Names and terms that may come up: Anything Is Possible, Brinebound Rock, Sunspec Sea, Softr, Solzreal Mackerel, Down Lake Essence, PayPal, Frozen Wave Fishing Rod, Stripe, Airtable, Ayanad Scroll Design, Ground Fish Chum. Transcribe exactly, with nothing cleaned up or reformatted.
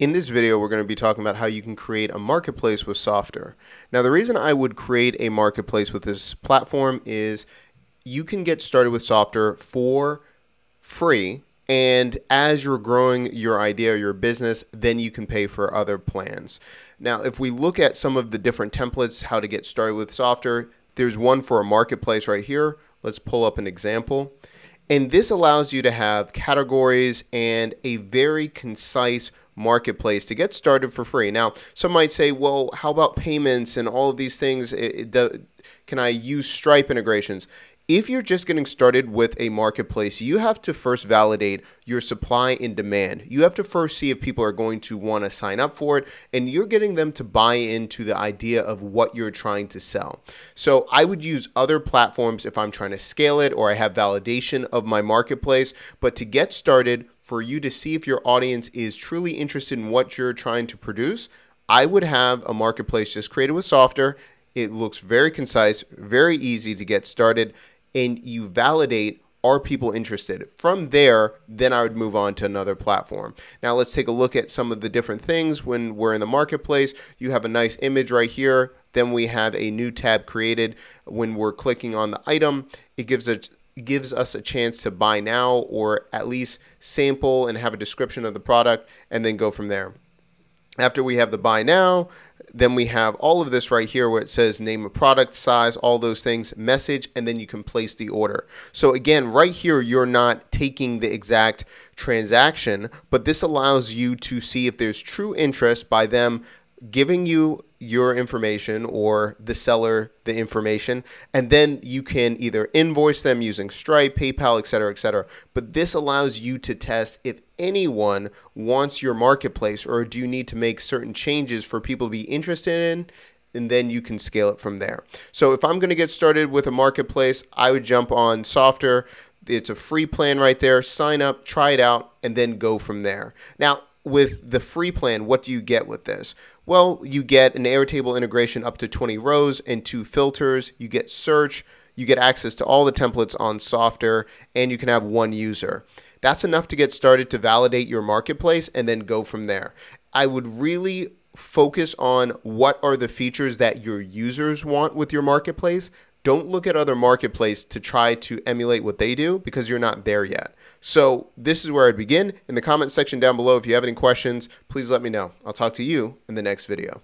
In this video, we're going to be talking about how you can create a marketplace with Softr. Now, the reason I would create a marketplace with this platform is you can get started with Softr for free, and as you're growing your idea or your business, then you can pay for other plans. Now, if we look at some of the different templates, how to get started with Softr, there's one for a marketplace right here. Let's pull up an example. And this allows you to have categories and a very concise marketplace to get started for free. Now, some might say, well, how about payments and all of these things? It, it, can I use Stripe integrations? If you're just getting started with a marketplace, you have to first validate your supply and demand. You have to first see if people are going to want to sign up for it, and you're getting them to buy into the idea of what you're trying to sell. So I would use other platforms if I'm trying to scale it or I have validation of my marketplace, but to get started, for you to see if your audience is truly interested in what you're trying to produce, I would have a marketplace just created with Softr. It looks very concise, very easy to get started, and you validate, are people interested? From there, then I would move on to another platform. Now let's take a look at some of the different things when we're in the marketplace. You have a nice image right here. Then we have a new tab created. When we're clicking on the item, it gives us gives us a chance to buy now, or at least sample and have a description of the product and then go from there. After we have the buy now, then we have all of this right here where it says name of product, size, all those things, message, and then you can place the order. So again, right here, you're not taking the exact transaction, but this allows you to see if there's true interest by them giving you your information or the seller the information, and then you can either invoice them using Stripe, PayPal, et cetera, et cetera. But this allows you to test if anyone wants your marketplace, or do you need to make certain changes for people to be interested in, and then you can scale it from there. So if I'm going to get started with a marketplace, I would jump on Softr. It's a free plan right there. Sign up, try it out, and then go from there. Now, with the free plan, what do you get with this? Well, you get an Airtable integration up to twenty rows and two filters. You get search. You get access to all the templates on Softr, and you can have one user. That's enough to get started to validate your marketplace and then go from there. I would really focus on what are the features that your users want with your marketplace. Don't look at other marketplaces to try to emulate what they do, because you're not there yet. So this is where I'd begin. In the comment section down below, if you have any questions, please let me know. I'll talk to you in the next video.